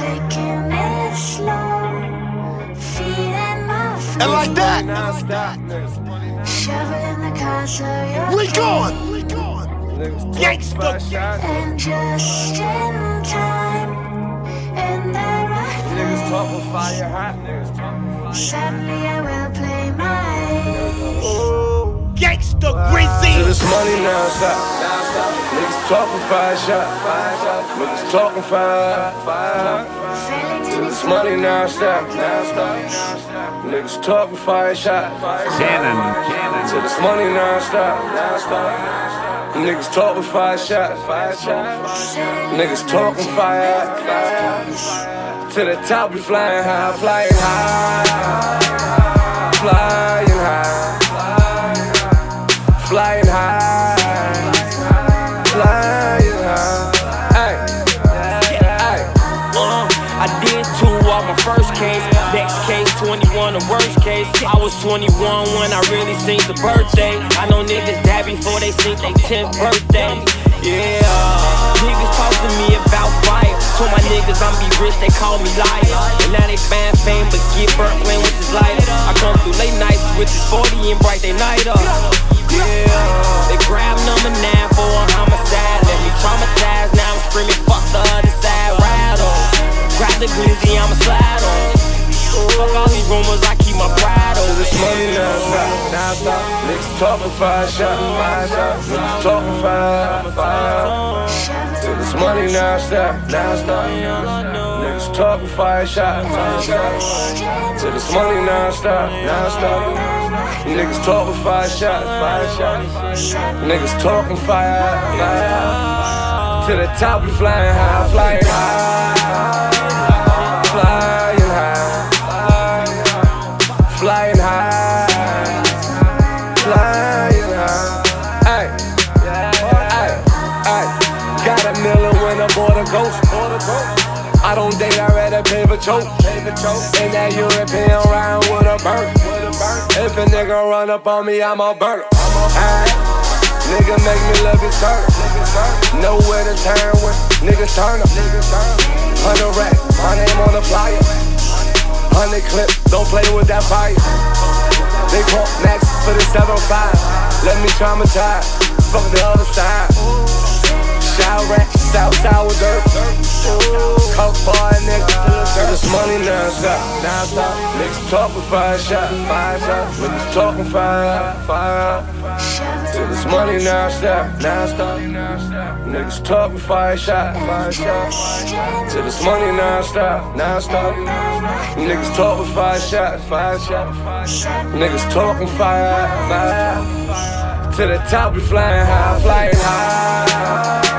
taking it slow, feeding my feet. And like that, shoving the cause of your we gone. We gone. Yikes, and just in time, and then my suddenly I will play my oh, yikes, the crazy. Till this money now stop. Niggas talking fire shot. Niggas talking fire. Till this money now stop. Niggas talking fire shot. Cannon. Till this money now stop. Niggas talking fire shot. Niggas talking fire. To the top, we flying high. Ay. I did two on my first case. Next case, 21, the worst case. I was 21 when I really seen the birthday. I know niggas that before they seen their 10th birthday. Yeah, niggas talk to me about fire. Told my niggas I'm be rich, they call me liar. And now they find fame, but get burnt playing with this lighter. I come through late nights with this 40 and bright they night up. Yeah, they grab number 9 for a homicide. Let me traumatize, now I'm screaming fuck the other side. Ride on, grab the glizzy, I'ma slide on. Fuck all these rumors, I keep my pride over. This money now stop. Niggas talking fire shot. Niggas talking fire. Till this money now stop. Niggas talking fire shot. Till this money now stop. Niggas talking fire shot. Niggas talking fire. To the top, we flying high. I don't date, I rather paper choke. And that European round with a burn. If a nigga run up on me, I'ma burn. Nigga make me love his turn. Nowhere to turn with niggas turn up. 100 racks, my name on the flyer. 100 clips, don't play with that fire. They call max for the 7-5. Let me traumatize, fuck the other side. Shout racks. South with dirt. Coke boy, nigga. This money non-stop. Niggas talking fire shot. Niggas talking fire. Till this money non-stop. Niggas talking fire shot. Till this money non-stop. Niggas talking fire shot. Niggas talking fire. To the top, we flying high.